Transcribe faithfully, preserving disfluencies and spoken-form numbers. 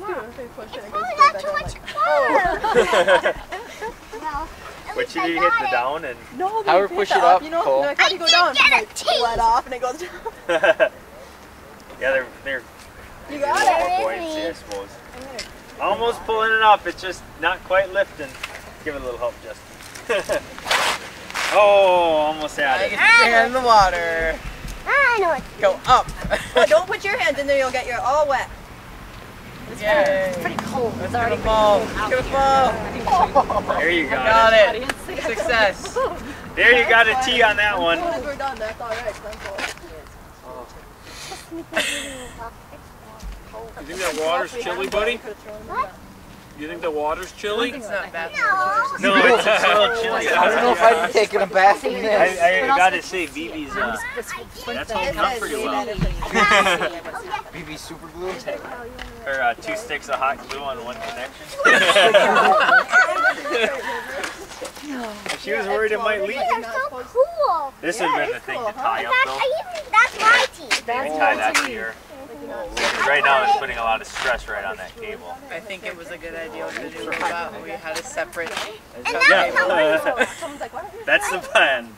not too much water. But you hit the down and no, however push it up, you know, Cole. No, I can't I go down. Get like, pull that off and it goes down. Yeah, they're they're. You got it. Points here, I suppose. Almost pulling it up. It's just not quite lifting. Give it a little help, Justin. Oh, almost had it. And the water. I know it. Go up. Well, don't put your hands in there. You'll get your all wet. It's, yeah. It's pretty cold. It's, it's already fall. Cold fall. There you go. Got it. it. Success. There you got a T on that one. As we're done, that's all right. Oh. You think that water's chilly, buddy? What? You think the water's chilly? It's not bad. No, no it's still chilly. I don't know if I'd be taking a bath in this. I, I gotta say, B B's uh, that's holding up pretty well. B B super glue? Or uh, two sticks of hot glue on one connection. If she was worried it might leak. So cool. This would have been the thing to tie up though. That's my tea. You can tie that here. Right now it's putting a lot of stress right on that cable. I think it was a good idea to do that. We had a separate cable. Yeah. That's the plan.